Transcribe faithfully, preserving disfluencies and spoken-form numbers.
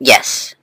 Yes.